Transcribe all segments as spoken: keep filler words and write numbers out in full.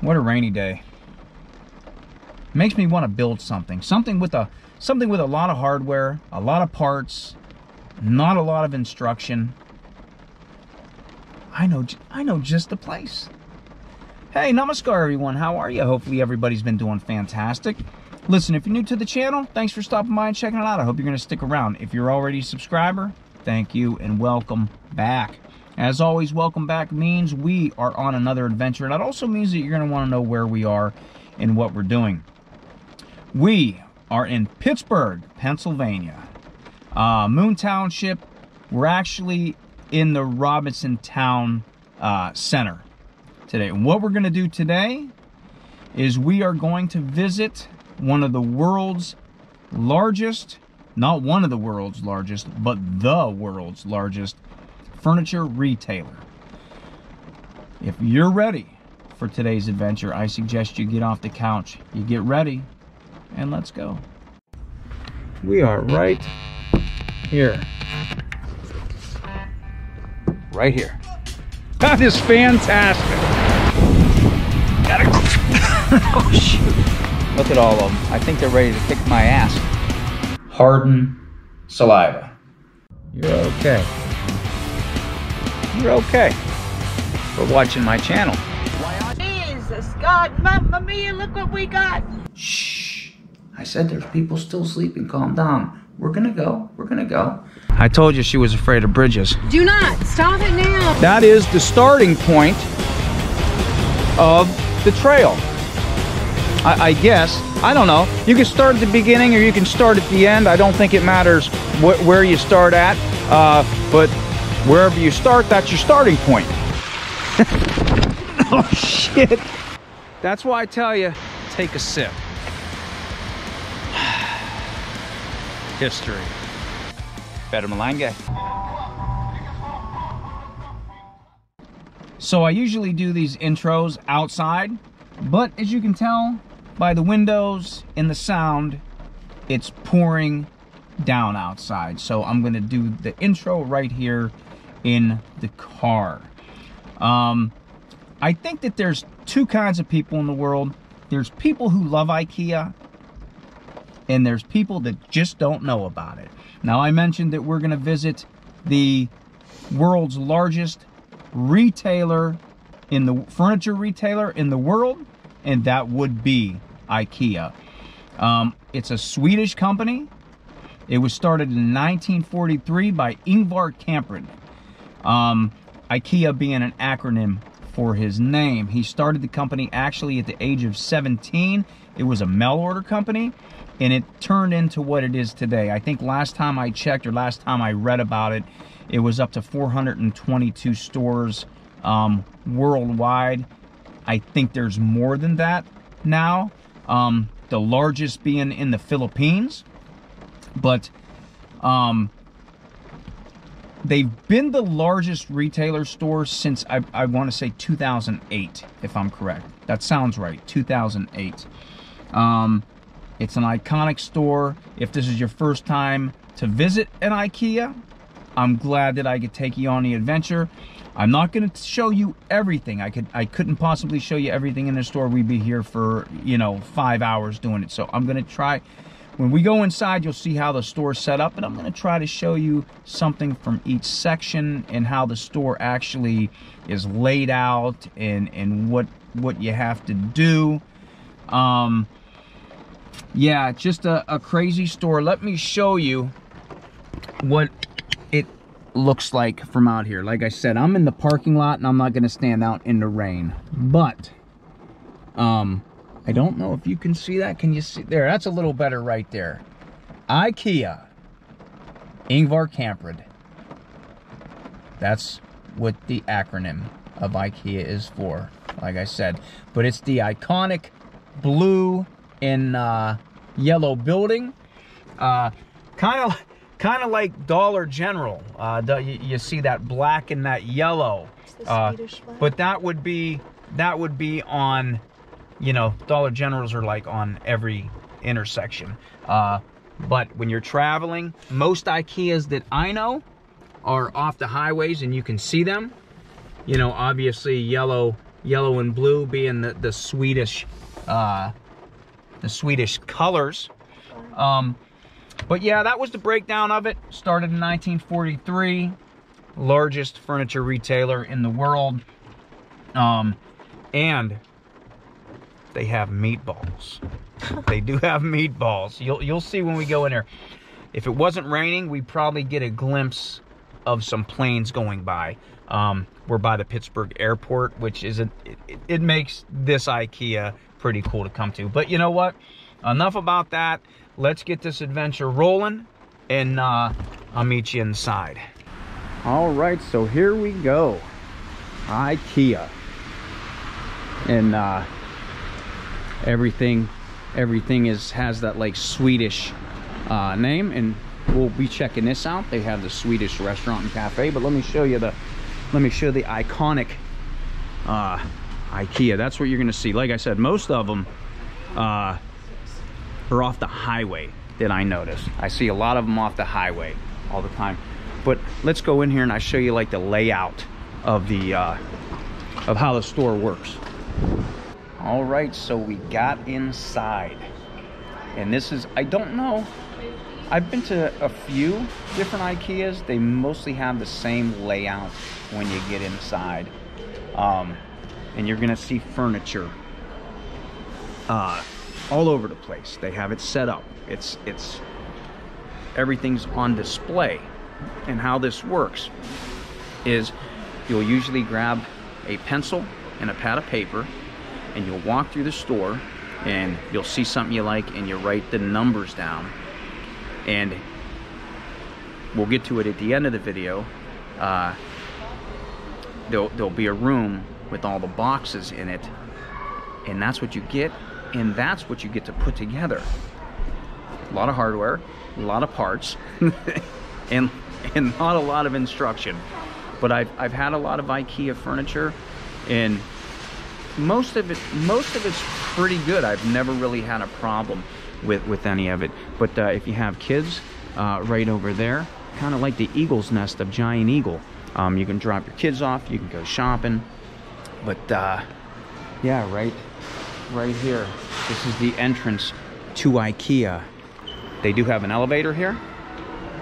What a rainy day. Makes me want to build something. Something with a something with a lot of hardware, a lot of parts, not a lot of instruction. I know I know just the place. Hey, namaskar everyone. How are you? Hopefully everybody's been doing fantastic. Listen, if you're new to the channel, thanks for stopping by and checking it out. I hope you're going to stick around. If you're already a subscriber, thank you and welcome back. As always, welcome back means we are on another adventure, and it also means that you're going to want to know where we are and what we're doing. We are in Pittsburgh, Pennsylvania. Uh, Moon Township. We're actually in the Robinson Town uh, Center today. And what we're going to do today is we are going to visit one of the world's largest, not one of the world's largest, but the world's largest furniture retailer. If you're ready for today's adventure, I suggest you get off the couch, you get ready, and let's go. We are right here. Right here. That is fantastic. Gotta go. Oh, shoot. Look at all of them. I think they're ready to kick my ass. Harden saliva. You're okay. You're okay for watching my channel. Jesus, God, Mamma Mia, look what we got. Shh. I said there's people still sleeping. Calm down. We're gonna go. We're gonna go. I told you she was afraid of bridges. Do not. Stop it now. That is the starting point of the trail. I, I guess. I don't know. You can start at the beginning or you can start at the end. I don't think it matters wh where you start at. Uh, but wherever you start, that's your starting point. Oh, shit. That's why I tell you, take a sip. History. Better malanga. So I usually do these intros outside, but as you can tell by the windows and the sound, it's pouring down outside. So I'm gonna do the intro right here in the car. Um, I think that there's two kinds of people in the world. There's people who love IKEA, and there's people that just don't know about it. Now, I mentioned that we're going to visit the world's largest retailer in the furniture retailer in the world, and that would be IKEA. Um, it's a Swedish company. It was started in nineteen forty-three by Ingvar Kamprad. Um, IKEA being an acronym for his name. He started the company actually at the age of seventeen. It was a mail order company, and it turned into what it is today. I think last time I checked, or last time I read about it, it was up to four hundred twenty-two stores um, worldwide. I think there's more than that now. Um, the largest being in the Philippines. But um, they've been the largest retailer store since, I, I want to say two thousand eight, if I'm correct. That sounds right, two thousand eight. Um, It's an iconic store. If this is your first time to visit an IKEA, I'm glad that I could take you on the adventure. I'm not gonna show you everything. I could, I couldn't possibly show you everything in the store. We'd be here for, you know, five hours doing it. So I'm gonna try, when we go inside, you'll see how the store's set up, and I'm gonna try to show you something from each section and how the store actually is laid out and, and what, what you have to do. Um, Yeah, just a, a crazy store. Let me show you what it looks like from out here. Like I said, I'm in the parking lot, and I'm not going to stand out in the rain. But, um, I don't know if you can see that. Can you see? There, that's a little better right there. IKEA. Ingvar Kamprad. That's what the acronym of IKEA is for, like I said. But it's the iconic blue in uh, yellow building, kind of kind of like Dollar General. Uh, the, you, you see that black and that yellow, uh, but that would be that would be on, you know, Dollar Generals are like on every intersection. Uh, but when you're traveling, most IKEAs that I know are off the highways, and you can see them. You know, obviously yellow yellow and blue being the, the Swedish uh, the Swedish colors. Um, but yeah, that was the breakdown of it. Started in nineteen forty-three, largest furniture retailer in the world. Um, and they have meatballs. They do have meatballs. You'll, you'll see when we go in there. If it wasn't raining, we'd probably get a glimpse of some planes going by. Um, we're by the Pittsburgh airport, which is a, it, it makes this IKEA pretty cool to come to. But you know what? Enough about that. Let's get this adventure rolling, and uh, I'll meet you inside. All right, so here we go. IKEA. And uh, everything, everything is has that like Swedish uh, name, and we'll be checking this out. They have the Swedish restaurant and cafe, but let me show you the let me show the iconic uh, IKEA. That's what you're gonna see. Like I said, most of them uh, are off the highway that I noticed. I see a lot of them off the highway all the time. But let's go in here and I show you like the layout of the uh, of how the store works. All right, so we got inside, and this is, I don't know. I've been to a few different IKEAs. They mostly have the same layout when you get inside. Um, and you're gonna see furniture uh, all over the place. They have it set up. It's, it's, everything's on display. And how this works is you'll usually grab a pencil and a pad of paper, and you'll walk through the store and you'll see something you like and you write the numbers down. And we'll get to it at the end of the video. Uh, there'll, there'll be a room with all the boxes in it, and that's what you get, and that's what you get to put together. A lot of hardware, a lot of parts, and and not a lot of instruction. But I've I've had a lot of IKEA furniture, and most of it most of it's pretty good. I've never really had a problem with with any of it. But uh, if you have kids, uh, right over there, kind of like the Eagle's Nest of Giant Eagle. Um, you can drop your kids off, you can go shopping, but uh, yeah, right right here, this is the entrance to IKEA. They do have an elevator here,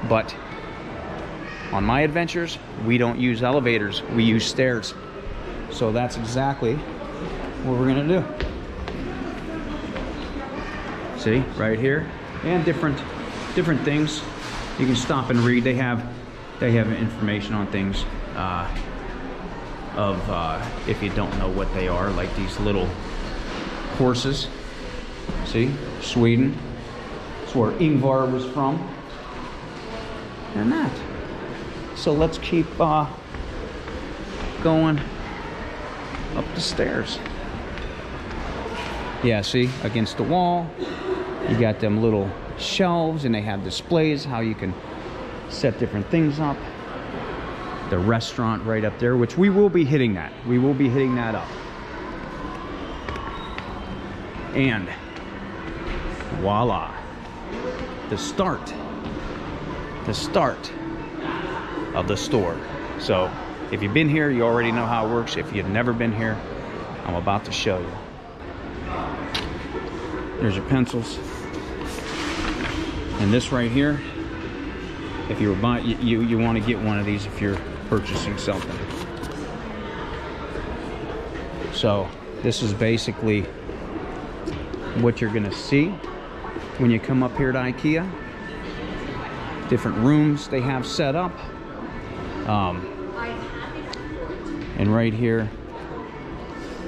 but on my adventures we don't use elevators, we use stairs. So that's exactly what we're gonna do. See, right here, and different different things you can stop and read. They have they have information on things uh, of uh, if you don't know what they are, like these little horses. See, Sweden, that's where Ingvar was from, and that. So let's keep uh, going up the stairs. Yeah, see, against the wall. You got them little shelves, and they have displays, how you can set different things up. The restaurant right up there, which we will be hitting that. We will be hitting that up. And voila. The start. The start of the store. So if you've been here, you already know how it works. If you've never been here, I'm about to show you. There's your pencils. And this right here, if you were buying, you, you, you want to get one of these if you're purchasing something. So this is basically what you're gonna see when you come up here to IKEA. Different rooms they have set up. Um, and right here,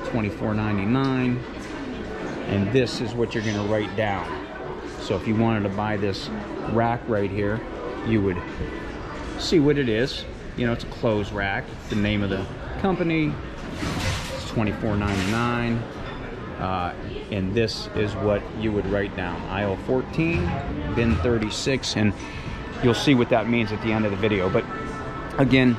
twenty-four ninety-nine. And this is what you're gonna write down. So if you wanted to buy this rack right here, you would see what it is. You know, it's a clothes rack, the name of the company, it's twenty-four ninety-nine. Uh, and this is what you would write down. Aisle fourteen, bin thirty-six, and you'll see what that means at the end of the video. But again,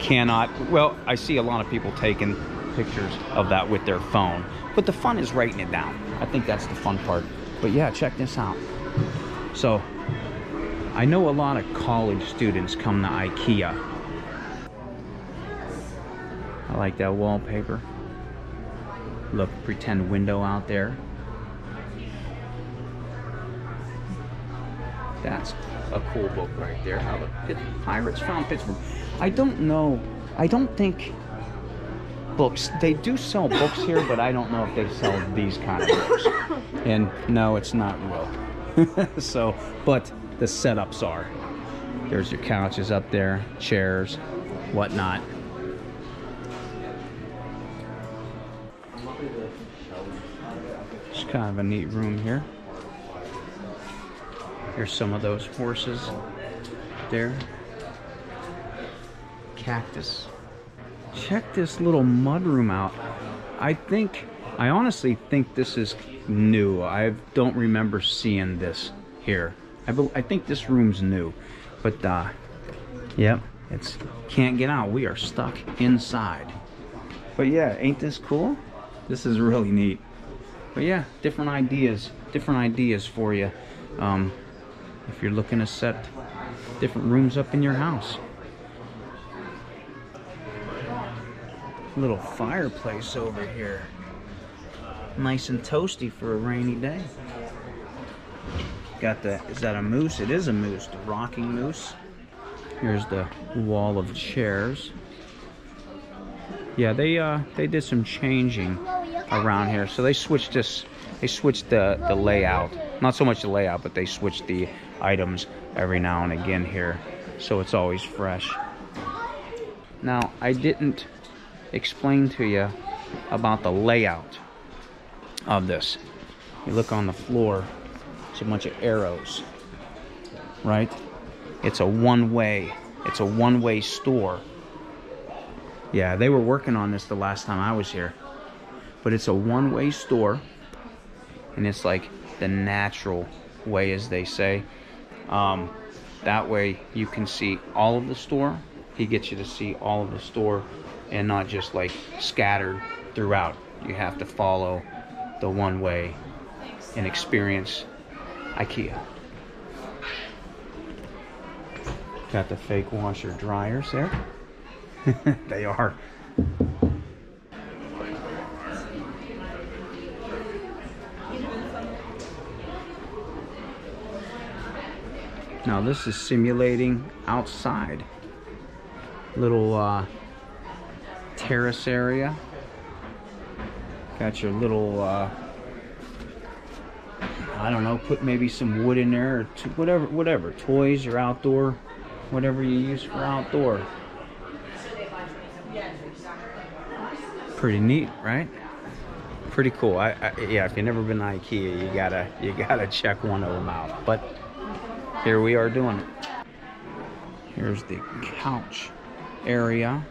cannot, well, I see a lot of people taking pictures of that with their phone. But the fun is writing it down. I think that's the fun part. But yeah, check this out. So, I know a lot of college students come to IKEA. I like that wallpaper. little pretend window out there. That's a cool book right there, how the pirates found Pittsburgh. I don't know, I don't think books, they do sell books here, but I don't know if they sell these kind of books. And no, it's not real. So, but the setups are. There's your couches up there, chairs, whatnot. It's kind of a neat room here. Here's some of those horses there. Cactus. Check this little mud room out. I think, I honestly think this is new. I don't remember seeing this here. I, be, I think this room's new, but uh, yep, it's can't get out. We are stuck inside. But yeah, ain't this cool? This is really neat. But yeah, different ideas, different ideas for you. Um, if you're looking to set different rooms up in your house. Little fireplace over here. Nice and toasty for a rainy day. Got the, is that a moose? It is a moose, the rocking moose. Here's the wall of chairs. Yeah, they uh, they did some changing around here. So they switched this, they switched the, the layout. Not so much the layout, but they switch the items every now and again here, so it's always fresh. Now, I didn't explain to you about the layout of this. You look on the floor, it's a bunch of arrows, right? It's a one-way, it's a one-way store. Yeah, they were working on this the last time I was here. But it's a one-way store, and it's like the natural way, as they say. Um, that way you can see all of the store. He gets you to see all of the store and not just like scattered throughout. You have to follow the one way and experience IKEA. Got the fake washer dryers there. They are. Now this is simulating outside. Little uh, terrace area. Got your little, uh, I don't know, put maybe some wood in there, or to, whatever, whatever. Toys or outdoor, whatever you use for outdoor. Pretty neat, right? Pretty cool. I, I, yeah, if you've never been to IKEA, you gotta, you gotta check one of them out. But here we are doing it. Here's the couch area.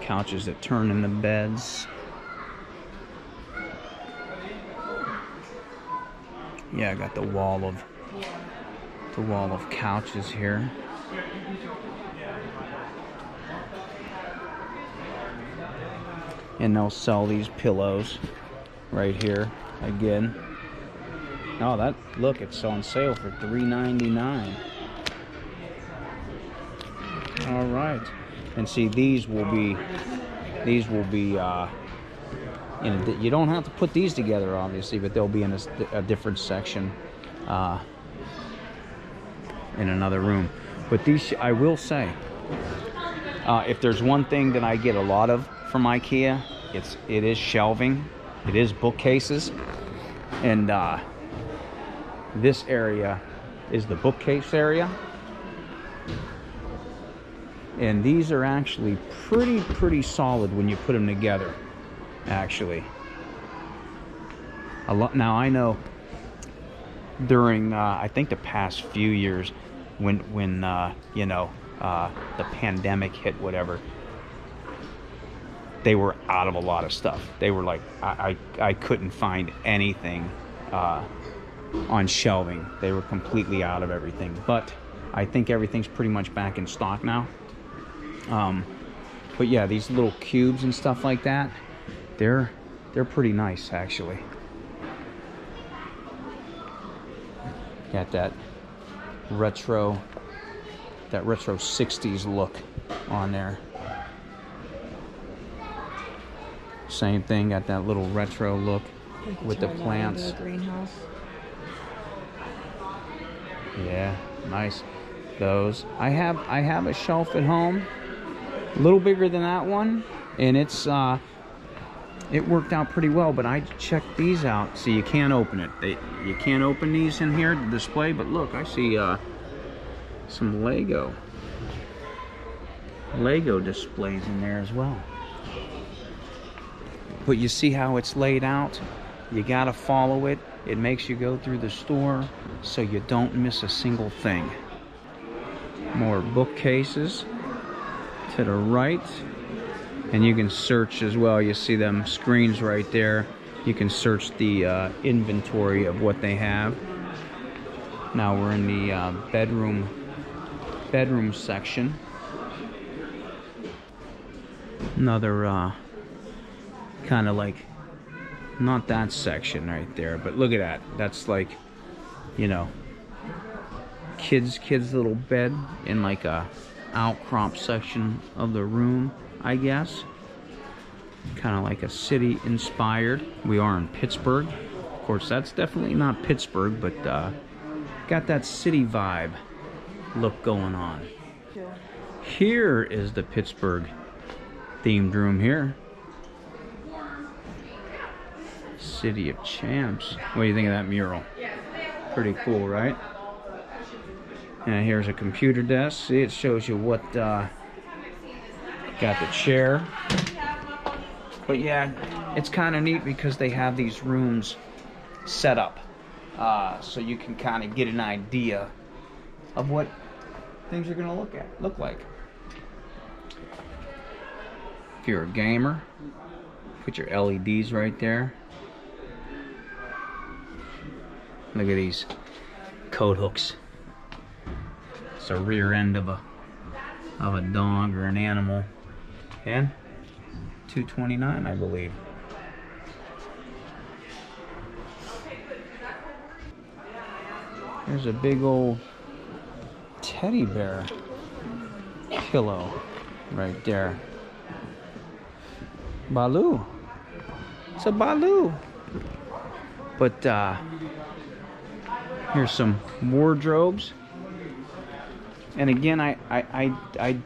Couches that turn into beds. Yeah, I got the wall of the wall of couches here. And they'll sell these pillows right here again. Oh, that, look, it's on sale for three ninety-nine. All right. And see, these will be, these will be, uh, you know, you don't have to put these together, obviously, but they'll be in a, a different section uh, in another room. But these, I will say, uh, if there's one thing that I get a lot of from IKEA, it's, it is shelving. It is bookcases. And, uh, this area is the bookcase area, and these are actually pretty pretty solid when you put them together. Actually, a lot. Now I know during uh, I think the past few years, when when uh, you know uh, the pandemic hit, whatever, they were out of a lot of stuff. They were like, I I, I couldn't find anything. Uh, on shelving, they were completely out of everything, but I think everything's pretty much back in stock now. Um, but yeah, these little cubes and stuff like that, they're they're pretty nice actually. Got that retro that retro sixties look on there. same thing, got that little retro look with the plants. Greenhouse. Yeah, nice. Those I have I have a shelf at home, a little bigger than that one, and it's uh it worked out pretty well. But I checked these out. See, you can't open it. They you can't open these in here to display. But look, I see uh some Lego Lego displays in there as well. But you see how it's laid out. You gotta follow it. It makes you go through the store so you don't miss a single thing. More bookcases to the right, and you can search as well. You see them screens right there. You can search the uh, inventory of what they have. Now we're in the uh, bedroom bedroom section. Another uh, kind of like, not that section right there, but look at that. That's like, you know, kids kids little bed in like a outcrop section of the room, I guess. Kind of like a city inspired. We are in Pittsburgh. Of course, that's definitely not Pittsburgh, but uh, got that city vibe look going on. Here is the Pittsburgh themed room here. City of Champs. What do you think of that mural? Pretty cool, right? And here's a computer desk. See, it shows you what uh, got the chair. But yeah, it's kind of neat because they have these rooms set up, uh, so you can kind of get an idea of what things are going to look at look like. If you're a gamer, put your L E Ds right there. Look at these coat hooks. It's a rear end of a of a dog or an animal. And two twenty-nine, I believe. There's a big old teddy bear pillow right there. Baloo. It's a Baloo. But uh here's some wardrobes. And again, I, I, I, I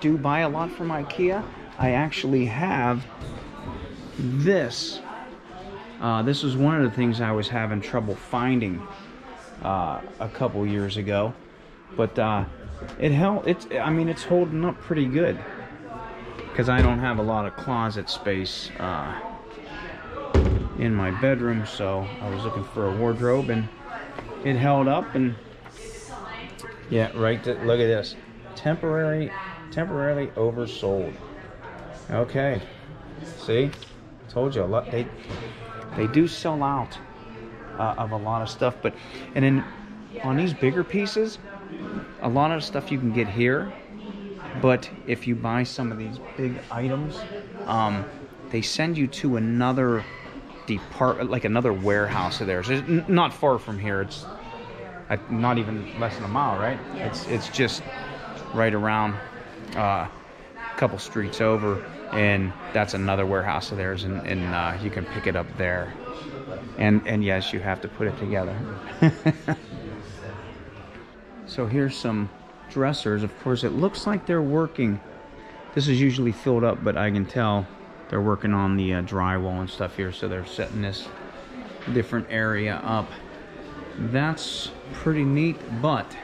do buy a lot from IKEA. I actually have this. Uh, this was one of the things I was having trouble finding uh, a couple years ago. But uh, it held, it's, I mean, it's holding up pretty good. Because I don't have a lot of closet space uh, in my bedroom. So I was looking for a wardrobe, and it held up. And yeah, right, to, look at this. Temporary, temporarily oversold. Okay, see, told you a lot. They, they do sell out uh, of a lot of stuff. But, and then on these bigger pieces, a lot of stuff you can get here. But if you buy some of these big items, um, they send you to another department, like another warehouse of theirs. It's not far from here. It's not even less than a mile, right? Yes. It's it's just right around uh, a couple streets over, and that's another warehouse of theirs, and, and uh, you can pick it up there. And and yes, you have to put it together. So here's some dressers. Of course, it looks like they're working. This is usually filled up, but I can tell they're working on the uh, drywall and stuff here, so they're setting this different area up. That's pretty neat, but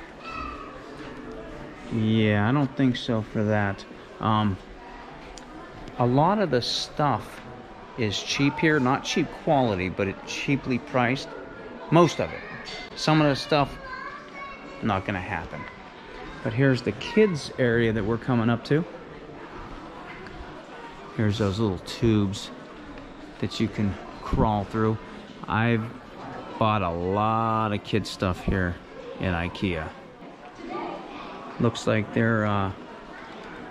yeah, I don't think so for that. Um, a lot of the stuff is cheap here. Not cheap quality, but it's cheaply priced. Most of it. Some of the stuff, not going to happen. But here's the kids area that we're coming up to. Here's those little tubes that you can crawl through. I've bought a lot of kid stuff here in IKEA. Looks like their uh,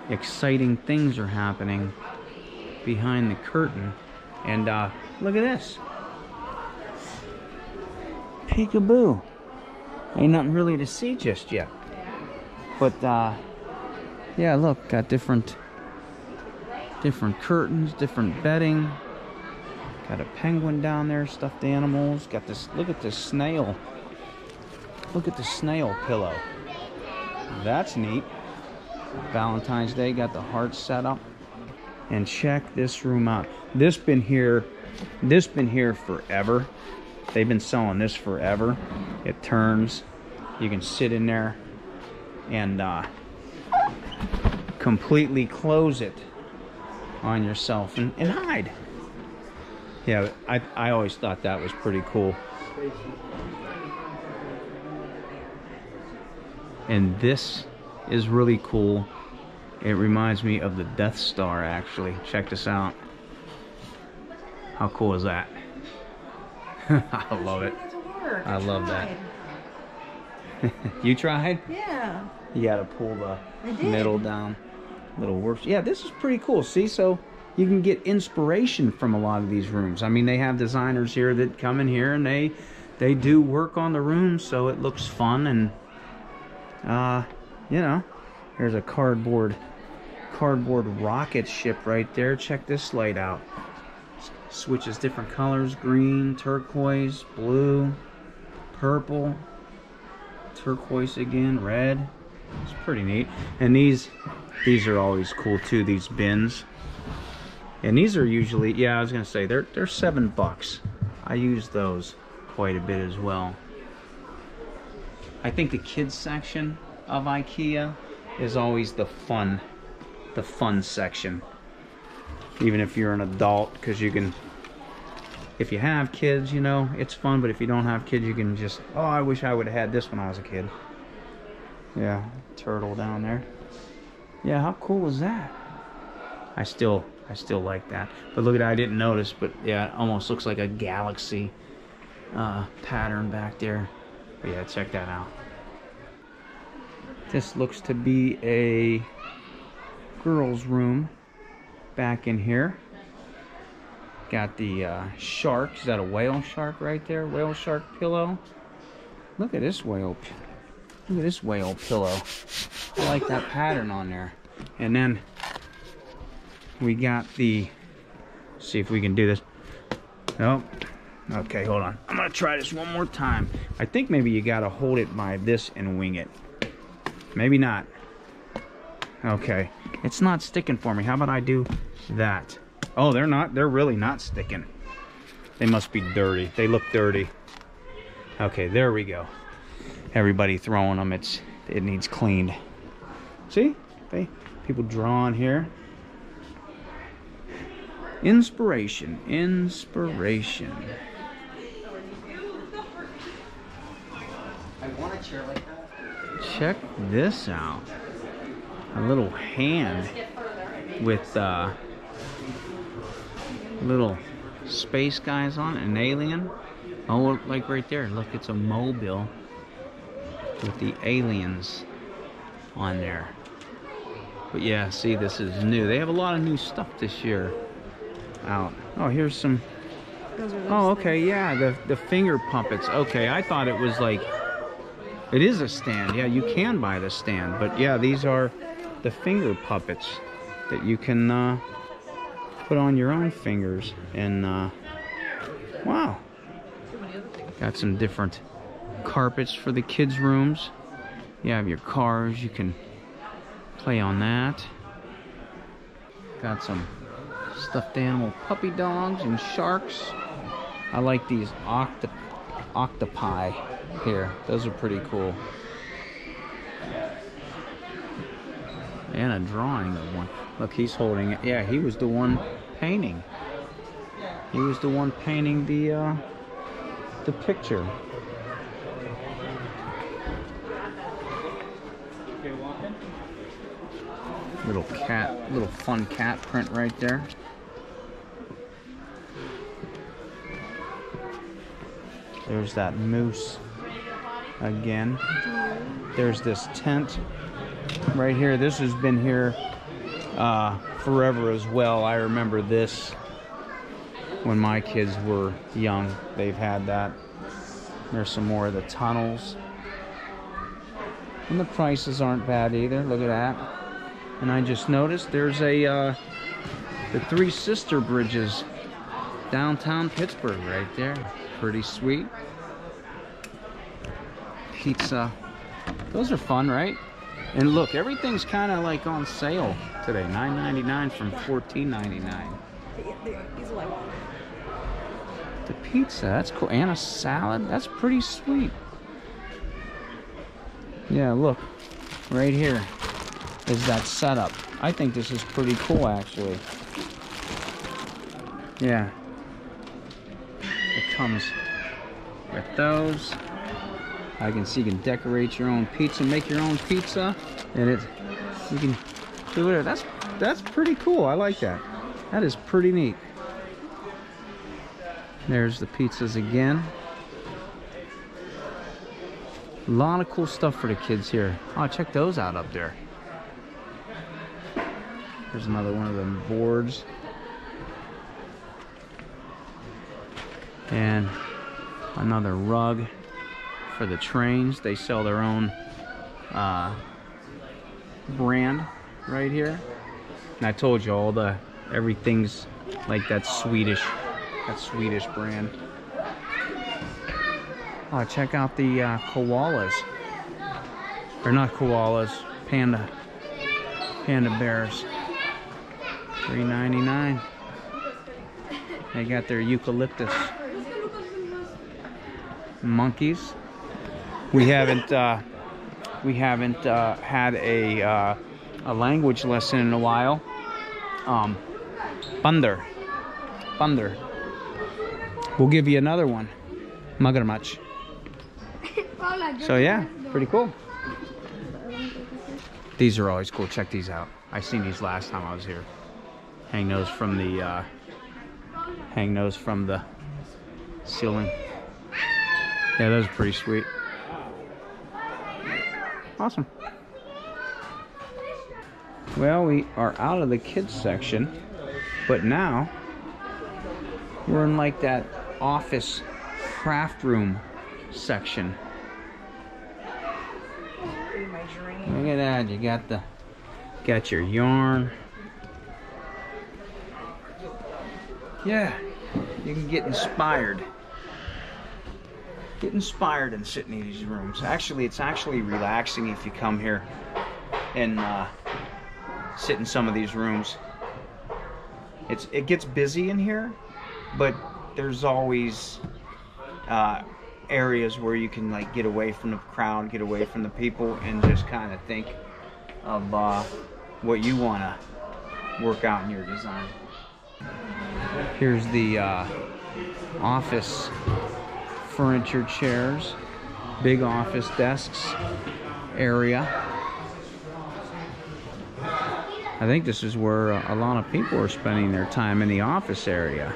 exciting things are happening behind the curtain. And uh, look at this. Peekaboo. Ain't nothing really to see just yet. But uh, yeah, look, got different... different curtains, different bedding, Got a penguin down there, stuffed animals. Got this, look at this snail. Look at the snail pillow. That's neat. Valentine's Day, got the heart set up. And check this room out. This been here, this been here forever. They've been selling this forever. It turns. You can sit in there and uh, completely close it on yourself and, and hide. Yeah, I, I always thought that was pretty cool. And this is really cool. It reminds me of the Death Star, actually. Check this out. How cool is that? I love it. I love that. You tried? Yeah. You got to pull the middle down. Little works. Yeah, this is pretty cool. See, so you can get inspiration from a lot of these rooms. I mean, they have designers here that come in here and they they do work on the room, so it looks fun. And uh you know, here's a cardboard cardboard rocket ship right there. Check this light out. Switches different colors: green, turquoise, blue, purple, turquoise again, red. It's pretty neat. And these these are always cool too, these bins. And these are usually, yeah, I was gonna say they're they're seven bucks. I use those quite a bit as well. I think the kids section of IKEA is always the fun, the fun section. Even if you're an adult, because you can, if you have kids, you know, it's fun. But if you don't have kids, you can just, oh, I wish I would have had this when I was a kid. Yeah, turtle down there. Yeah, how cool is that? I still, I still like that. But look at, I didn't notice, but yeah, it almost looks like a galaxy uh, pattern back there. But yeah, check that out. This looks to be a girl's room back in here. Got the uh, shark. Is that a whale shark right there? Whale shark pillow. Look at this whale. Look at this whale pillow. I like that pattern on there. And then we got the, see if we can do this. Nope. Okay, hold on. I'm gonna try this one more time. I think maybe you gotta hold it by this and wing it. Maybe not. Okay, it's not sticking for me. How about I do that? Oh, they're not, they're really not sticking. They must be dirty. They look dirty. Okay, there we go. Everybody throwing them, it's, it needs cleaned. See, they, people drawing here. Inspiration, inspiration. I want a chair like that. Check this out. A little hand with uh, little space guys on it, an alien. Oh, like right there. Look, it's a mobile with the aliens on there. But yeah, see, this is new. They have a lot of new stuff this year out. Oh, here's some. Oh, okay, yeah, the, the finger puppets. Okay, I thought it was like, it is a stand. Yeah, you can buy the stand. But yeah, these are the finger puppets that you can uh, put on your own fingers. And uh, wow, got some different carpets for the kids' rooms. You have your cars, you can play on that. Got some stuffed animal puppy dogs and sharks. I like these octop octopi here. Those are pretty cool. And a drawing of one. Look, he's holding it. Yeah, he was the one painting. He was the one painting the uh, the picture. Little cat, little fun cat print right there. There's that moose again. There's this tent right here. This has been here uh, forever as well. I remember this when my kids were young. They've had that. There's some more of the tunnels. And the prices aren't bad either. Look at that. And I just noticed there's a uh, the Three Sister Bridges Downtown Pittsburgh right there. Pretty sweet. Pizza. Those are fun, right? And look, everything's kind of like on sale today. nine ninety-nine from fourteen ninety-nine. The pizza, that's cool. And a salad, that's pretty sweet. Yeah, look. Right here is that setup. I think this is pretty cool, actually. Yeah. It comes with those. I can see you can decorate your own pizza, make your own pizza, and it you can do it. That's that's pretty cool. I like that. That is pretty neat. There's the pizzas again. A lot of cool stuff for the kids here. Oh, check those out up there. There's another one of them boards. And another rug for the trains. They sell their own uh, brand right here. And I told you all the everything's like that Swedish, that Swedish brand. Oh, check out the uh, koalas. Or not koalas, panda, panda bears. three ninety-nine. They got their eucalyptus. Monkeys. We haven't uh, we haven't uh, had a uh, a language lesson in a while. Um, Bunder, Bunder. We'll give you another one. Magarmach. So yeah, pretty cool. These are always cool. Check these out. I seen these last time I was here. Hang those from the uh, hang those from the ceiling. Yeah, those are pretty sweet. Awesome. Well, we are out of the kids section, but now we're in like that office craft room section. Look at that. You got the got your yarn. Yeah, you can get inspired. Get inspired and sit in these rooms. Actually, it's actually relaxing if you come here and uh, sit in some of these rooms. It's it gets busy in here, but there's always uh, areas where you can like get away from the crowd, get away from the people, and just kind of think of uh, what you want to work out in your design. Here's the uh, office. Furniture, chairs, big office desks area. I think this is where a lot of people are spending their time, in the office area.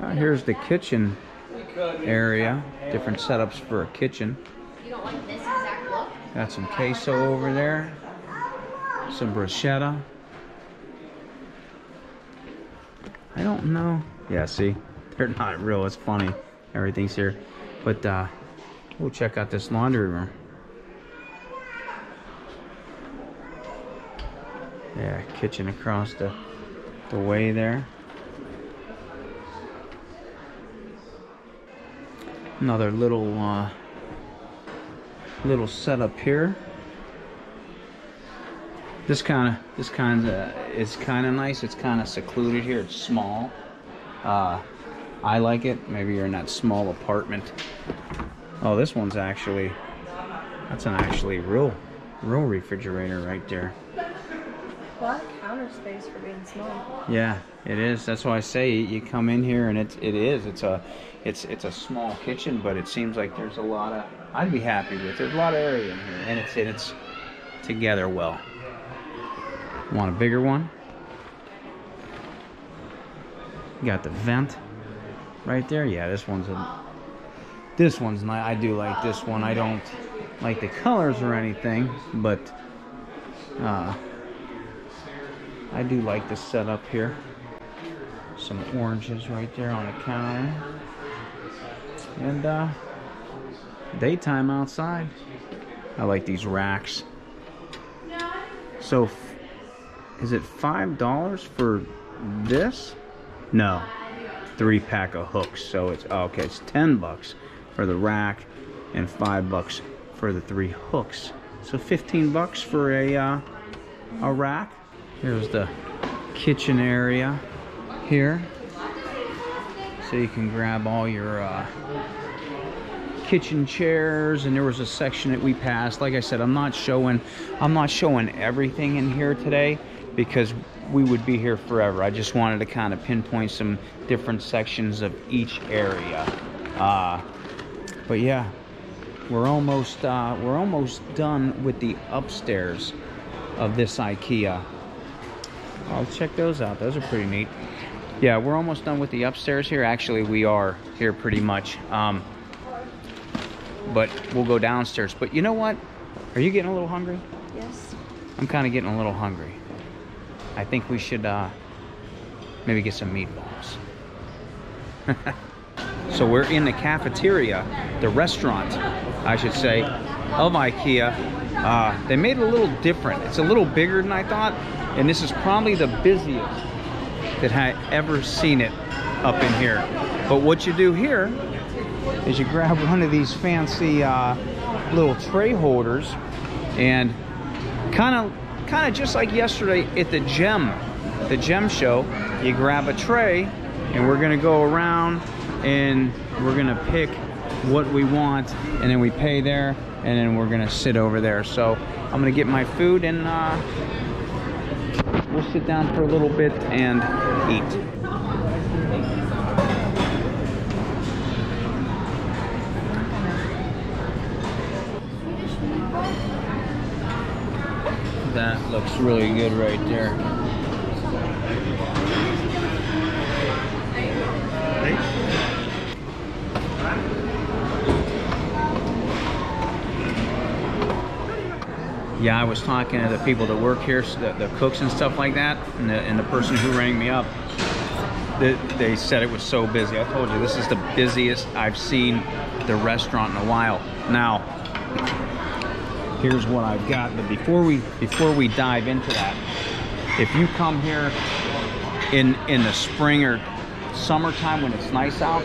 Uh, here's the kitchen area. Different setups for a kitchen. Got some queso over there. Some bruschetta. I don't know. Yeah, see? They're not real. It's funny. Everything's here. But uh, we'll check out this laundry room. Yeah, kitchen across the, the way there. Another little, uh, little setup here. This kind of, this kind of, it's kind of nice. It's kind of secluded here. It's small. Uh, I like it. Maybe you're in that small apartment. Oh, this one's actually, that's an actually real, real refrigerator right there. A lot of counter space for being small. Yeah, it is. That's why I say you come in here and it's, it is. It's a, it's, it's a small kitchen, but it seems like there's a lot of, I'd be happy with it. There's a lot of area in here, and it's, and it's together well. Want a bigger one? Got the vent right there. Yeah, this one's a, this one's nice. I do like this one. I don't like the colors or anything, but uh, I do like the setup here. Some oranges right there on the counter, and uh, daytime outside. I like these racks. So, is it five dollars for this? No. Three pack of hooks. So it's, oh, okay, it's ten bucks for the rack and five bucks for the three hooks. So fifteen bucks for a, uh, a rack. Here's the kitchen area here. So you can grab all your uh, kitchen chairs, and there was a section that we passed. Like I said, I'm not showing, I'm not showing everything in here today because we would be here forever. I just wanted to kind of pinpoint some different sections of each area. Uh, but yeah, we're almost uh, we're almost done with the upstairs of this IKEA. I'll check those out. Those are pretty neat. Yeah, we're almost done with the upstairs here. Actually, we are here pretty much. Um, but we'll go downstairs. But you know what? Are you getting a little hungry? Yes. I'm kind of getting a little hungry. I think we should uh, maybe get some meatballs. So we're in the cafeteria, the restaurant, I should say, of IKEA. Uh, they made it a little different. It's a little bigger than I thought. And this is probably the busiest that I ever seen it up in here. But what you do here is you grab one of these fancy uh, little tray holders, and kind of kind of just like yesterday at the gem the gem show, you grab a tray, and we're gonna go around and we're gonna pick what we want, and then we pay there, and then we're gonna sit over there. So I'm gonna get my food, and uh, we'll sit down for a little bit and eat. That looks really good right there. Yeah, I was talking to the people that work here, the, the cooks and stuff like that, and the, and the person who rang me up, they, they said it was so busy. I told you, this is the busiest I've seen the restaurant in a while. Now, here's what I've got, but before we before we dive into that, if you come here in, in the spring or summertime when it's nice out,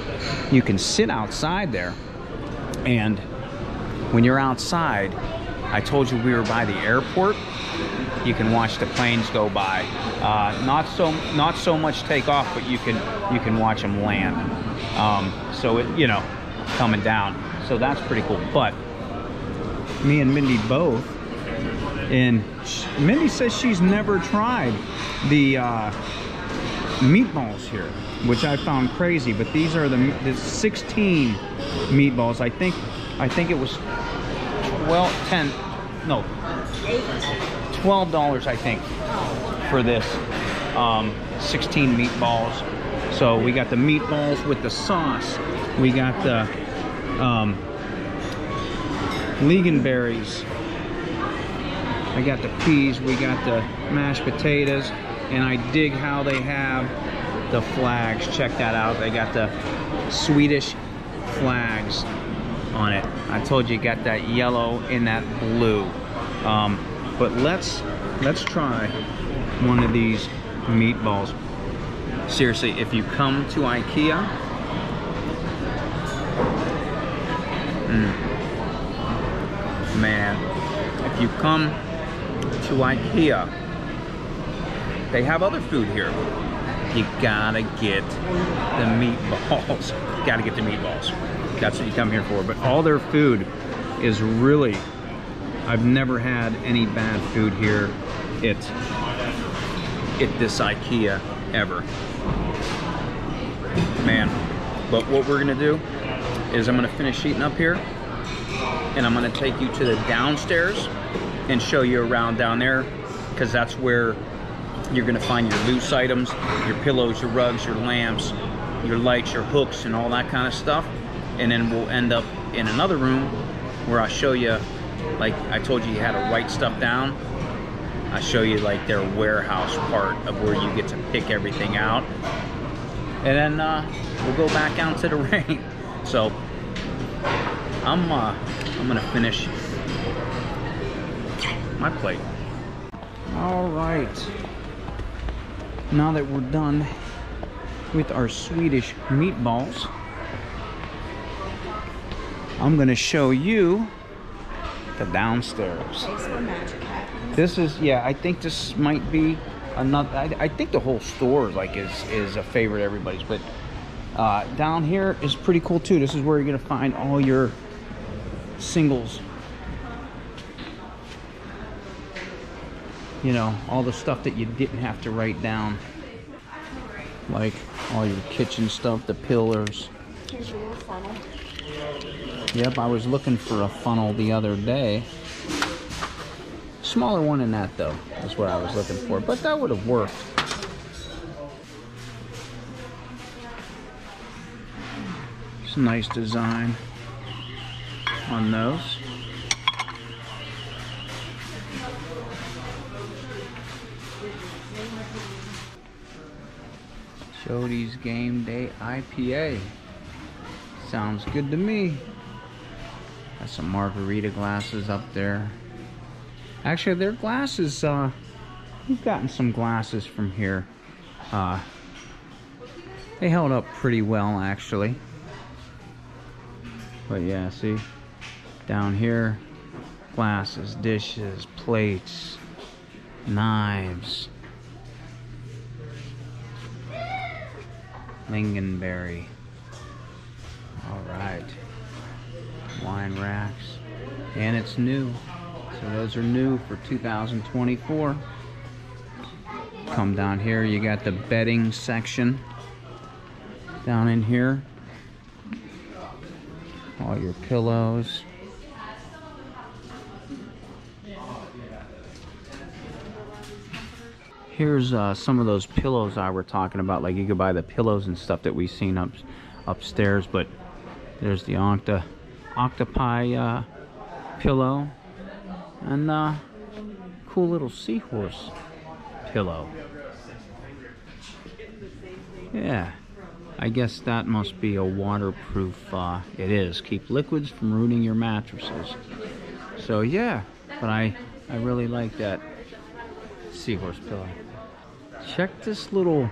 you can sit outside there, and when you're outside, I told you we were by the airport. You can watch the planes go by. Uh, not so, not so much take off, but you can you can watch them land. Um, so it, you know, coming down. So that's pretty cool. But me and Mindy both, and she, Mindy says she's never tried the uh, meatballs here, which I found crazy. But these are the, the sixteen meatballs. I think I think it was. Well, ten, no, twelve dollars I think for this um, sixteen meatballs. So we got the meatballs with the sauce. We got the um, lingonberries. I got the peas. We got the mashed potatoes, and I dig how they have the flags. Check that out. They got the Swedish flags on it. I told you, you got that yellow and that blue. Um, but let's let's try one of these meatballs. Seriously, if you come to IKEA, mm, man, if you come to IKEA, they have other food here. You gotta get the meatballs. You gotta get the meatballs. That's what you come here for. But all their food is really, I've never had any bad food here at, at this IKEA ever. Man, but what we're gonna do is I'm gonna finish eating up here, and I'm gonna take you to the downstairs and show you around down there, because that's where you're gonna find your loose items, your pillows, your rugs, your lamps, your lights, your hooks, and all that kind of stuff. And then we'll end up in another room where I'll show you, like I told you, you had to write stuff down. I'll show you like their warehouse part of where you get to pick everything out. And then uh, we'll go back out to the rain. So I'm, uh, I'm gonna finish my plate. All right, now that we're done with our Swedish meatballs, I'm going to show you the downstairs. This is, yeah, I think this might be another, I, I think the whole store like is, is a favorite of everybody's, but uh, down here is pretty cool too. This is where you're going to find all your singles. You know, all the stuff that you didn't have to write down. Like all your kitchen stuff, the pillars. Here's your little funnel. Yep, I was looking for a funnel the other day. Smaller one than that though, is what I was looking for. But that would have worked. It's a nice design on those. Jody's Game Day I P A. Sounds good to me. Got some margarita glasses up there. Actually, their glasses, uh, we've gotten some glasses from here. Uh, they held up pretty well, actually. But yeah, see? Down here, glasses, dishes, plates, knives. Lingonberry. Alright. Wine racks. And it's new. So those are new for two thousand twenty-four. Come down here, you got the bedding section. Down in here. All your pillows. Here's uh, some of those pillows I were talking about. Like you could buy the pillows and stuff that we've seen up upstairs. But there's the octa, octopi uh, pillow and uh, cool little seahorse pillow. Yeah, I guess that must be a waterproof. Uh, it is. Keep liquids from ruining your mattresses. So yeah, but I I really like that seahorse pillow. Check this little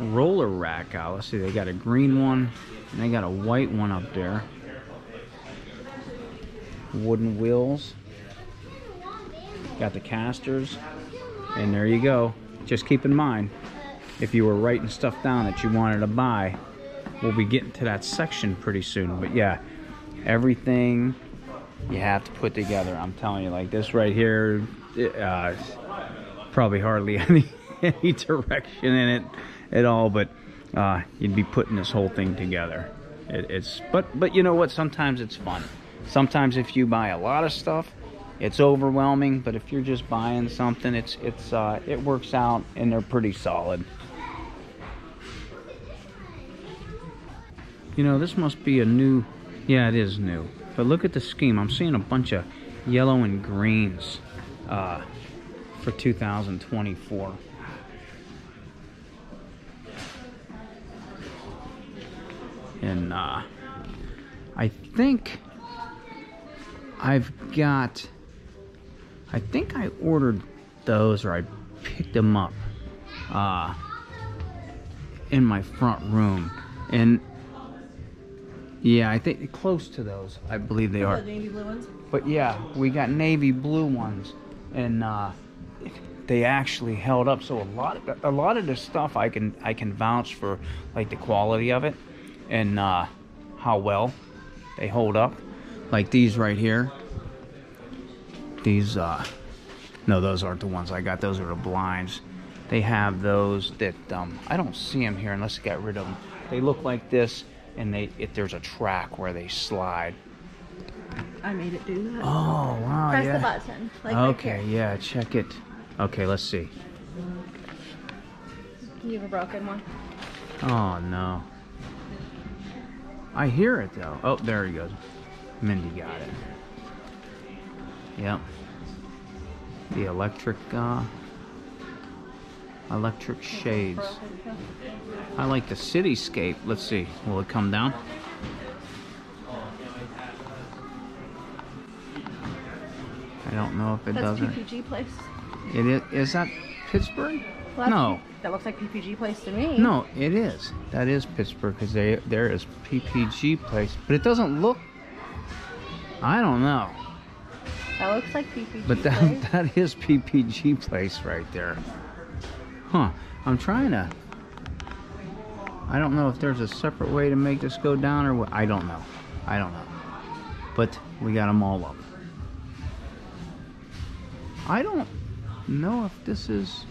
roller rack out. Let's see, they got a green one and they got a white one up there. Wooden wheels. Got the casters. And there you go. Just keep in mind, if you were writing stuff down that you wanted to buy, we'll be getting to that section pretty soon. But yeah, everything you have to put together. I'm telling you, like this right here, uh, probably hardly any any direction in it at all, but uh, you'd be putting this whole thing together. It, it's but but you know what? Sometimes it's fun. Sometimes if you buy a lot of stuff, it's overwhelming. But if you're just buying something, it's it's uh, it works out, and they're pretty solid. You know, this must be a new. Yeah, it is new. But look at the scheme. I'm seeing a bunch of yellow and greens. Uh, For two thousand twenty-four. And uh, I think I've got, I think I ordered those or I picked them up uh, in my front room. And yeah, I think close to those, I believe they are. Navy blue ones? But yeah, we got navy blue ones. And uh, they actually held up. So a lot of a lot of the stuff I can I can vouch for, like the quality of it and uh, how well they hold up. Like these right here. These uh, no, those aren't the ones I got. Those are the blinds. They have those that um, I don't see them here unless they got rid of them. They look like this, and they if there's a track where they slide. I made it do that. Oh wow! Press yeah. the button. Like okay, right yeah, check it. Okay, let's see. You have a broken one. Oh no! I hear it though. Oh, there he goes. Mindy got it. Yep. The electric, uh, electric shades. I like the cityscape. Let's see. Will it come down? I don't know if it does. That's P P G Place. It is. Is that Pittsburgh? Well, no. That looks like P P G Place to me. No, it is. That is Pittsburgh, because they there is P P G Place, but it doesn't look. I don't know. That looks like P P G. But that place. That is P P G Place right there. Huh? I'm trying to. I don't know if there's a separate way to make this go down or what. I don't know. I don't know. But we got them all up. I don't know if this is.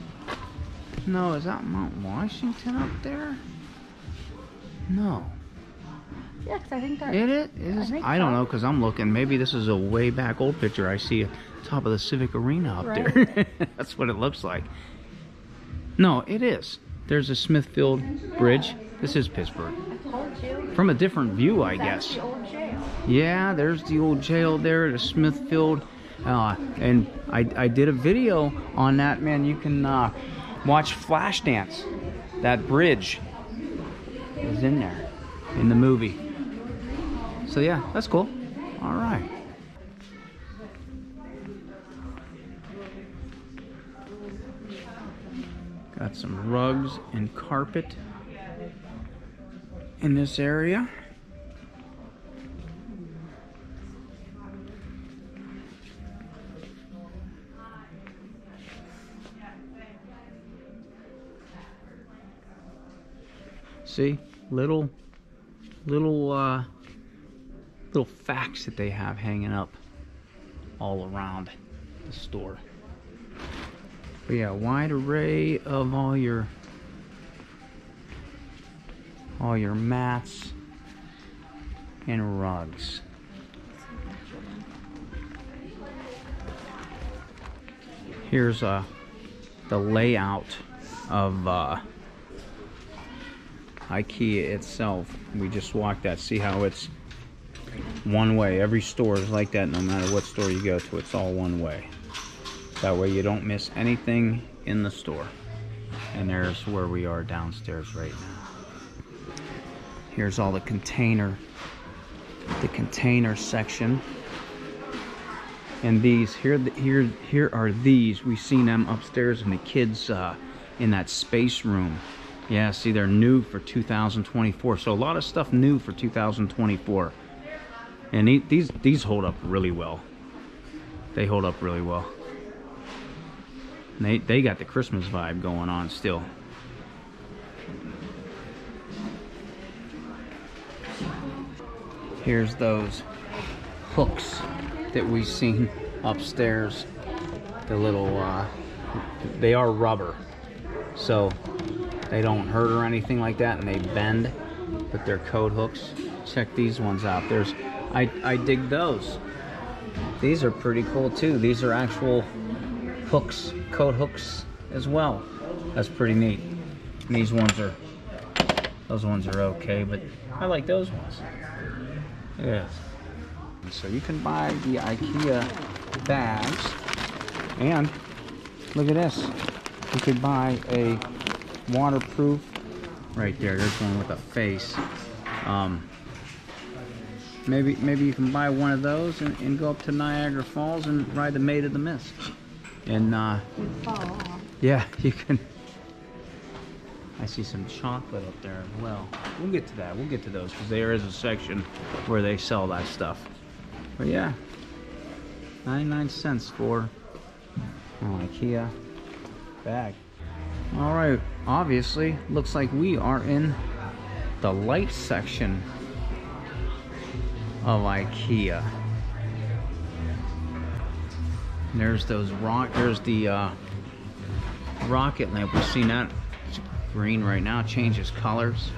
No, is that Mount Washington up there? No. Yeah, because I think that it is. It is I, I don't know, because I'm looking. Maybe this is a way back old picture. I see a top of the Civic Arena up right there. That's what it looks like. No, it is. There's a Smithfield Bridge. This is Pittsburgh. I told you. From a different view, I guess. The old jail. Yeah, there's the old jail there, the Smithfield. Uh, and I, I did a video on that, man. You can uh, watch Flashdance. That bridge is in there in the movie. So yeah, that's cool. All right. Got some rugs and carpet in this area. See, little, little, uh, little facts that they have hanging up all around the store. But yeah, wide array of all your all your mats and rugs. Here's uh, the layout of uh, IKEA itself. We just walked that. See how it's one way. Every store is like that, no matter what store you go to. It's all one way. That way you don't miss anything in the store. And there's where we are downstairs right now. Here's all the container, the container section. And these, here here, here are these. We've seen them upstairs and the kids uh, in that space room. Yeah, see, they're new for two thousand twenty-four. So a lot of stuff new for two thousand twenty-four. And these, these hold up really well. They hold up really well. They, they got the Christmas vibe going on still. Here's those hooks that we've seen upstairs. The little, uh, they are rubber. So they don't hurt or anything like that, and they bend, but they're code hooks. Check these ones out. There's, I, I dig those. These are pretty cool too. These are actual hooks, coat hooks as well. That's pretty neat. And these ones are, those ones are okay, but I like those ones. Yeah. So you can buy the IKEA bags, and look at this. You could buy a waterproof, right there. There's one with a face. Um, maybe maybe you can buy one of those and, and go up to Niagara Falls and ride the Maid of the Mist. And uh, yeah, you can. I see some chocolate up there as well. We'll get to that. We'll get to those because there is a section where they sell that stuff. But yeah, ninety-nine cents for an IKEA bag. All right, obviously, looks like we are in the light section of IKEA. There's those rock. There's the uh, rocket lamp. We've seen that. It's green right now. Changes colors.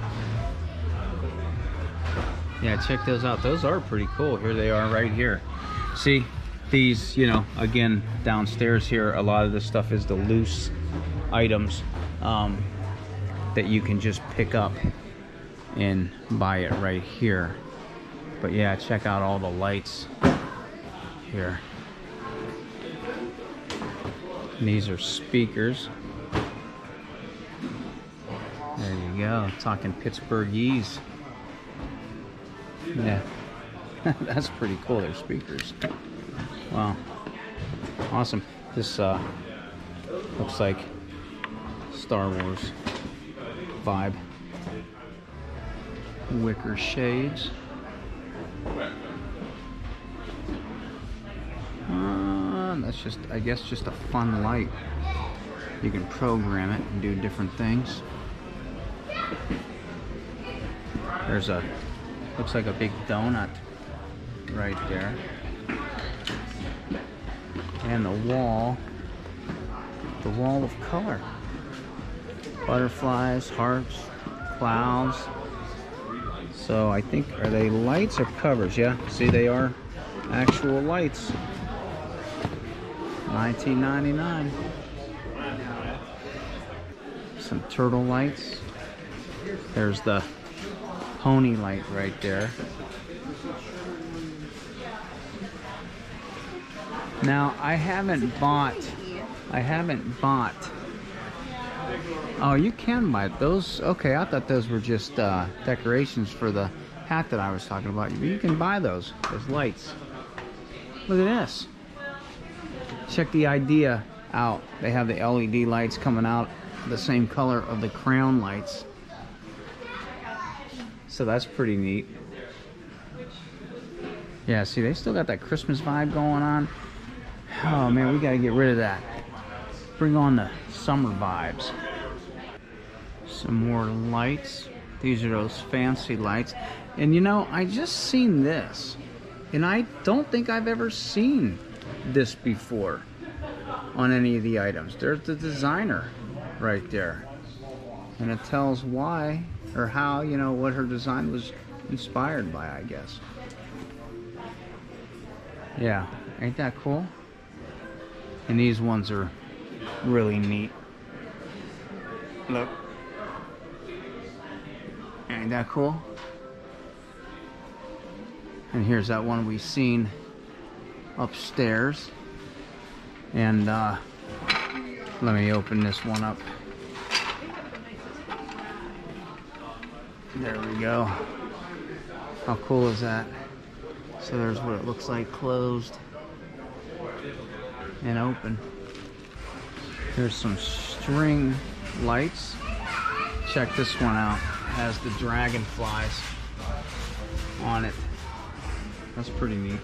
Yeah, check those out. Those are pretty cool. Here they are, right here. See these? You know, again, downstairs here, a lot of this stuff is the loose items um, that you can just pick up and buy it right here. But yeah, check out all the lights here. And these are speakers. There you go, talking Pittsburghese. Yeah, that's pretty cool, they're speakers. Wow, awesome. This uh, looks like Star Wars vibe. Wicker shades. Uh, that's just, I guess, just a fun light. You can program it and do different things. There's a, looks like a big donut right there. And the wall, the wall of color. Butterflies, hearts, clouds. So I think, are they lights or covers? Yeah, see, they are actual lights. nineteen ninety-nine. Some turtle lights. There's the pony light right there. Now I haven't bought, I haven't bought. Oh, you can buy those. Okay, I thought those were just uh, decorations for the hat that I was talking about. But you can buy those, those lights. Look at this. Check the idea out. They have the L E D lights coming out the same color of the crown lights. So that's pretty neat. Yeah, see, they still got that Christmas vibe going on. Oh man, we gotta get rid of that. Bring on the summer vibes. Some more lights. These are those fancy lights. And you know, I just seen this. And I don't think I've ever seen this before on any of the items. There's the designer right there. And it tells why or how, you know, what her design was inspired by, I guess. Yeah, ain't that cool? And these ones are really neat. Look. Ain't that cool? And here's that one we seen upstairs. And uh, let me open this one up. There we go. How cool is that? So there's what it looks like closed and open. There's some string lights. Check this one out. It has the dragonflies on it. That's pretty neat.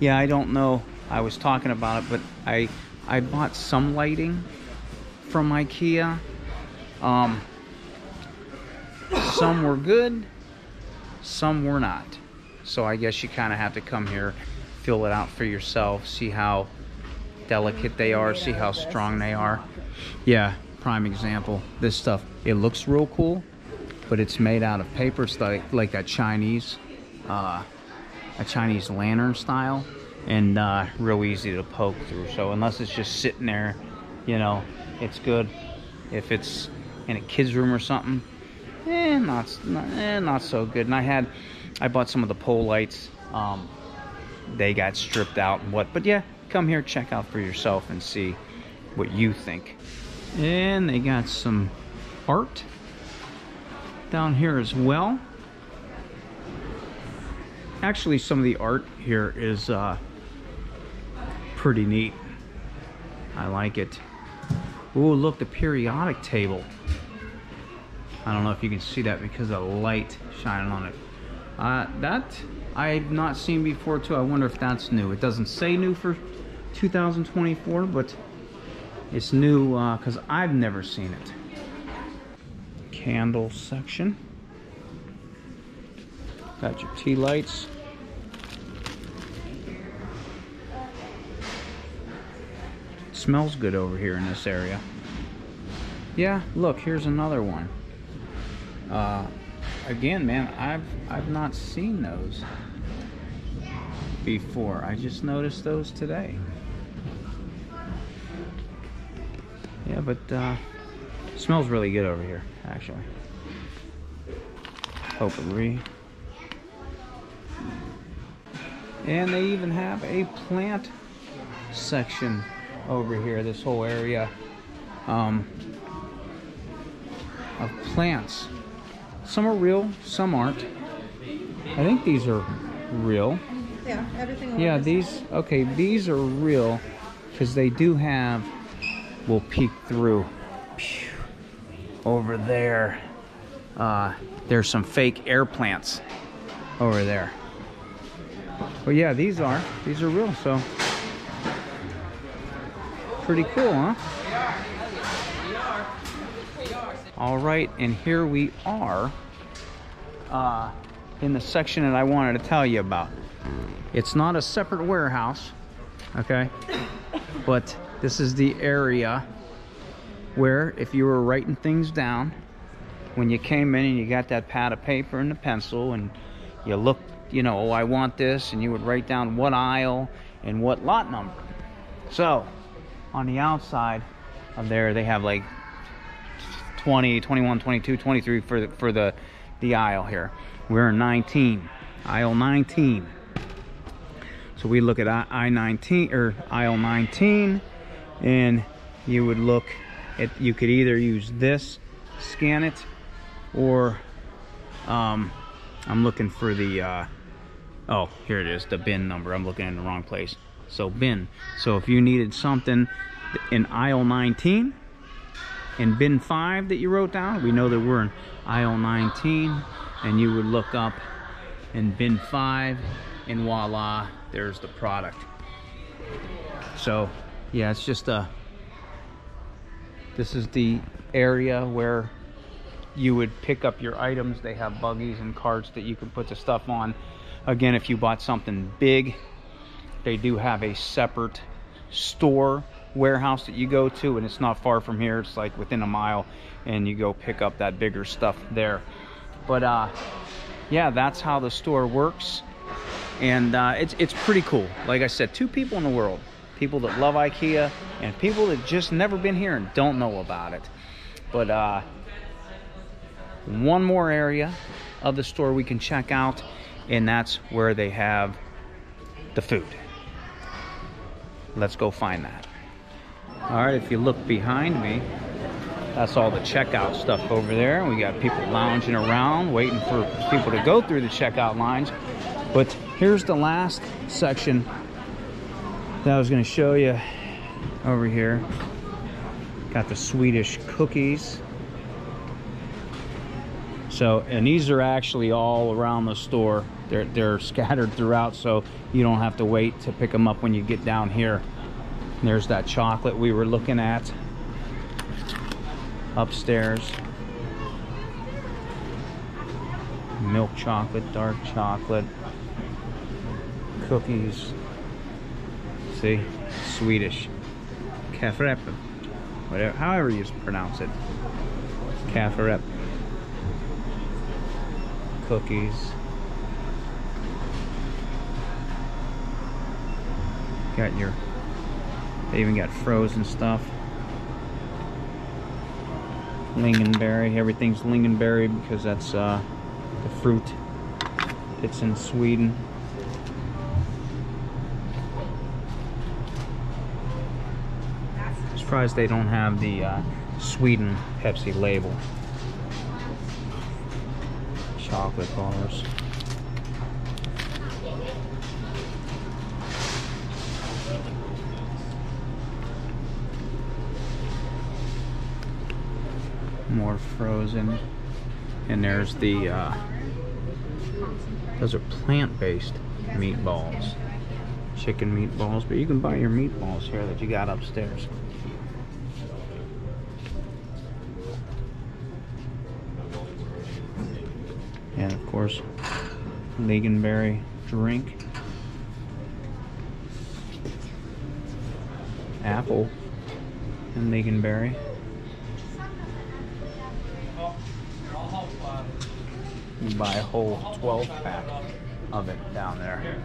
Yeah, I don't know. I was talking about it, but I I bought some lighting from IKEA. Um, some were good, some were not. So I guess you kind of have to come here, feel it out for yourself, see how delicate they are, see how strong they are. Yeah, prime example. This stuff, it looks real cool, but it's made out of paper, like, like that Chinese, uh, a Chinese lantern style, and uh, real easy to poke through. So unless it's just sitting there, you know, it's good. If it's in a kid's room or something, eh, not, not, eh, not so good. And I had, I bought some of the pole lights. Um, they got stripped out and what, but yeah, come here, check out for yourself and see what you think. And they got some art down here as well. Actually, some of the art here is uh, pretty neat. I like it. Ooh, look, the periodic table. I don't know if you can see that because of the light shining on it. Uh, that I've not seen before too. I wonder if that's new. It doesn't say new for two thousand twenty-four, but it's new because uh, I've never seen it. Candle section. Got your tea lights. It smells good over here in this area. Yeah, look, here's another one. Uh, again, man, I've I've not seen those before. I just noticed those today. Yeah, but uh, it smells really good over here, actually. Potpourri. And they even have a plant section over here, this whole area um, of plants. Some are real, some aren't. I think these are real. Yeah, everything. Yeah, these, okay, these are real because they do have we'll peek through. Pew. Over there, uh, there's some fake air plants over there. Well, yeah, these are. These are real, so pretty cool, huh? All right, and here we are uh, in the section that I wanted to tell you about. It's not a separate warehouse, okay? But this is the area where if you were writing things down, when you came in and you got that pad of paper and the pencil and you looked, you know, oh, I want this, and you would write down what aisle and what lot number. So on the outside of there, they have like twenty, twenty-one, twenty-two, twenty-three for the, for the, the aisle here. We're in nineteen, aisle nineteen. So we look at I nineteen or aisle nineteen, and you would look at, you could either use this, scan it, or um, I'm looking for the, uh, oh, here it is, the bin number. I'm looking in the wrong place. So bin. So if you needed something in aisle nineteen, in bin five that you wrote down, we know that we're in aisle nineteen, and you would look up in bin five, and voila, there's the product. So yeah, it's just a, this is the area where you would pick up your items. They have buggies and carts that you can put the stuff on. Again, if you bought something big, they do have a separate store warehouse that you go to, and it's not far from here. It's like within a mile, and you go pick up that bigger stuff there. But uh, yeah, that's how the store works, and uh, it's, it's pretty cool. Like I said, two people in the world. People that love IKEA and people that just never been here and don't know about it. But uh, one more area of the store we can check out, and that's where they have the food. Let's go find that. All right, if you look behind me, that's all the checkout stuff over there. We got people lounging around, waiting for people to go through the checkout lines. But here's the last section that I was going to show you over here. Got the Swedish cookies. So, and these are actually all around the store. They're, they're scattered throughout, so you don't have to wait to pick them up when you get down here. And there's that chocolate we were looking at upstairs. Milk chocolate, dark chocolate, cookies. See, Swedish, Kafferep, whatever, however you pronounce it, Kafferep, cookies, got your, they even got frozen stuff, Lingonberry, everything's Lingonberry because that's uh, the fruit that's in Sweden. Surprised they don't have the uh, Sweden Pepsi label. Chocolate bars. More frozen. And there's the, uh, those are plant-based meatballs. Chicken meatballs, but you can buy your meatballs here that you got upstairs. And of course, Lingonberry drink. Apple and Lingonberry. You buy a whole twelve pack of it down there.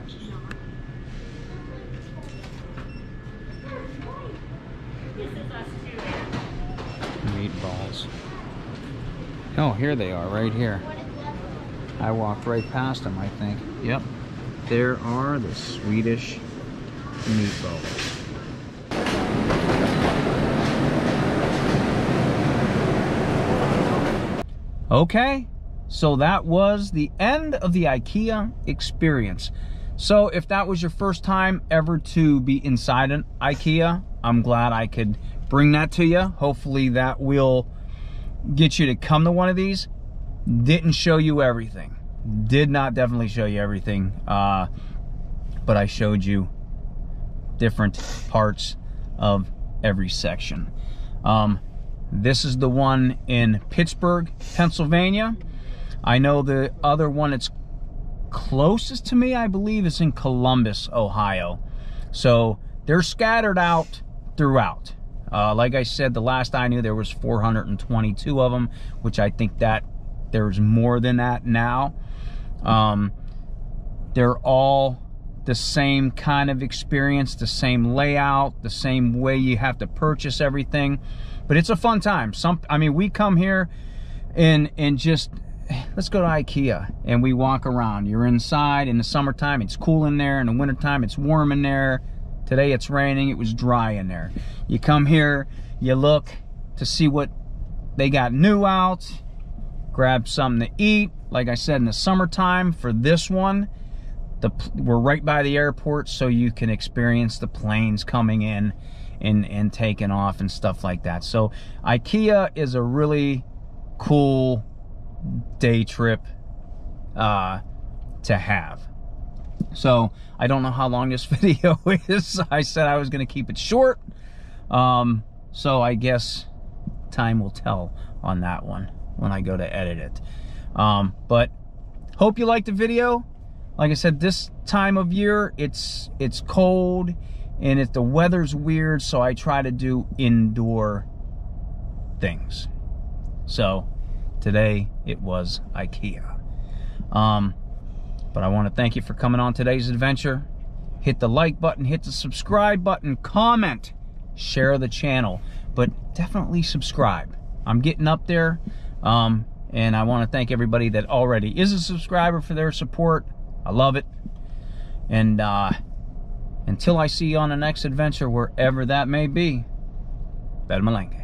Meatballs. Oh, here they are, right here. I walked right past them, I think. Yep. There are the Swedish meatballs. Okay, so that was the end of the IKEA experience. So if that was your first time ever to be inside an IKEA, I'm glad I could bring that to you. Hopefully that will get you to come to one of these. Didn't show you everything. Did not definitely show you everything. Uh, but I showed you different parts of every section. Um, this is the one in Pittsburgh, Pennsylvania. I know the other one that's closest to me, I believe, is in Columbus, Ohio. So they're scattered out throughout. Uh, like I said, the last I knew there was four hundred twenty-two of them, which I think that there's more than that now. Um, they're all the same kind of experience, the same layout, the same way you have to purchase everything. But it's a fun time. Some, I mean, we come here and, and just, let's go to IKEA and we walk around. You're inside in the summertime, it's cool in there. In the wintertime, it's warm in there. Today it's raining, it was dry in there. You come here, you look to see what they got new out, grab something to eat. Like I said, in the summertime for this one, the, we're right by the airport, so you can experience the planes coming in and, and taking off and stuff like that. So IKEA is a really cool day trip uh, to have. So I don't know how long this video is. I said I was going to keep it short. Um, so I guess time will tell on that one when I go to edit it. Um, but hope you liked the video. Like I said, this time of year, it's it's cold and it, the weather's weird. So I try to do indoor things. So today it was IKEA. Um, But I want to thank you for coming on today's adventure. Hit the like button, hit the subscribe button, comment, share the channel, but definitely subscribe. I'm getting up there, um, and I want to thank everybody that already is a subscriber for their support. I love it. And uh, until I see you on the next adventure, wherever that may be, better malanga.